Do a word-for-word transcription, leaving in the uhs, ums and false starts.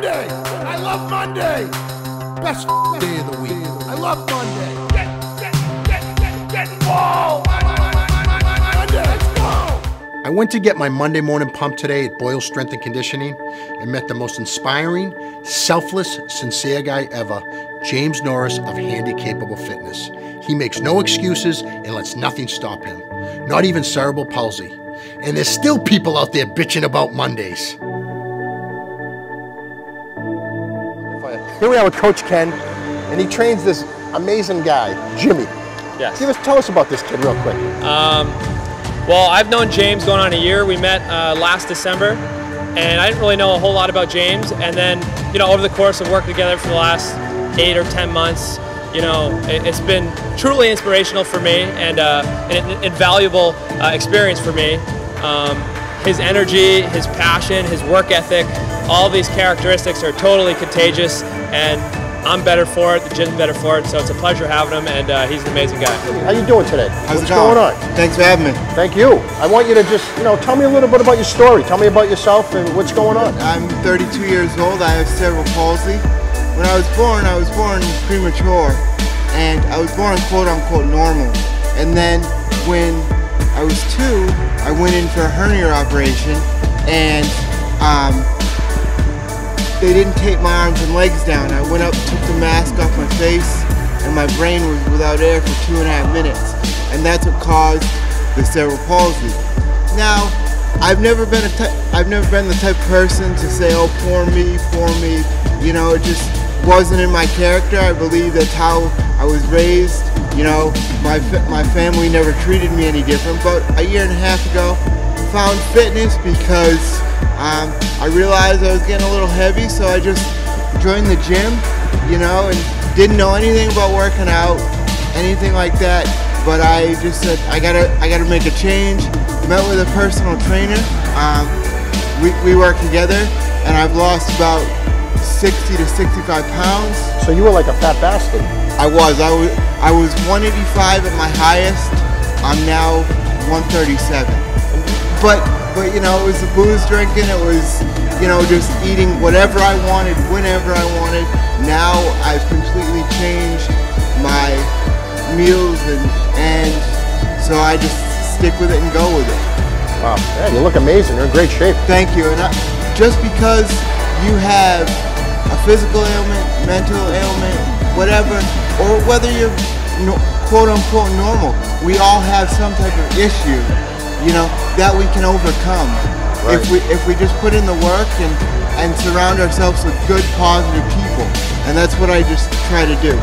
Monday. I love Monday. Best day of the week. I love Monday. Get, get, get, get, get involved. Monday, let's go. I went to get my Monday morning pump today at Boyle Strength and Conditioning and met the most inspiring, selfless, sincere guy ever, James Norris of Handicapable Fitness. He makes no excuses and lets nothing stop him, not even cerebral palsy. And there's still people out there bitching about Mondays. Here we are with Coach Ken, and he trains this amazing guy, Jimmy. Yes. Give us, tell us about this kid real quick. Um, well, I've known James going on a year. We met uh, last December, and I didn't really know a whole lot about James. And then, you know, over the course of working together for the last eight or ten months, you know, it's been truly inspirational for me and uh, an invaluable uh, experience for me. Um, his energy, his passion, his work ethic, all these characteristics are totally contagious, and I'm better for it, the gym's better for it, so it's a pleasure having him, and uh, he's an amazing guy. How you doing today? How's What's it going? going on? Thanks for having me. Thank you. I want you to just, you know, tell me a little bit about your story. Tell me about yourself and what's going on. I'm thirty-two years old. I have cerebral palsy. When I was born, I was born premature, and I was born quote-unquote normal. And then when I was two, I went in for a hernia operation, and um, they didn't tape my arms and legs down. I went up, took the mask off my face, and my brain was without air for two and a half minutes. And that's what caused the cerebral palsy. Now, I've never been a type, I've never been the type of person to say, oh, poor me, poor me. You know, it just wasn't in my character. I believe that's how I was raised. You know, my, my family never treated me any different. But a year and a half ago, found fitness because um, I realized I was getting a little heavy, so I just joined the gym, you know, and didn't know anything about working out, anything like that. But I just said, I gotta, I gotta make a change. Met with a personal trainer. Um, we, we work together, and I've lost about sixty to sixty-five pounds. So you were like a fat bastard. I was. I was, I was one eighty-five at my highest. I'm now one thirty-seven. But, but you know, it was the booze drinking. It was, you know, just eating whatever I wanted, whenever I wanted. Now I've completely changed my meals, and, and so I just stick with it and go with it. Wow, yeah, you look amazing. You're in great shape. Thank you. And I, just because you have a physical ailment, mental ailment, whatever, or whether you're quote-unquote normal, we all have some type of issue, you know, that we can overcome. Right. If we if we just put in the work and, and surround ourselves with good, positive people. And that's what I just try to do.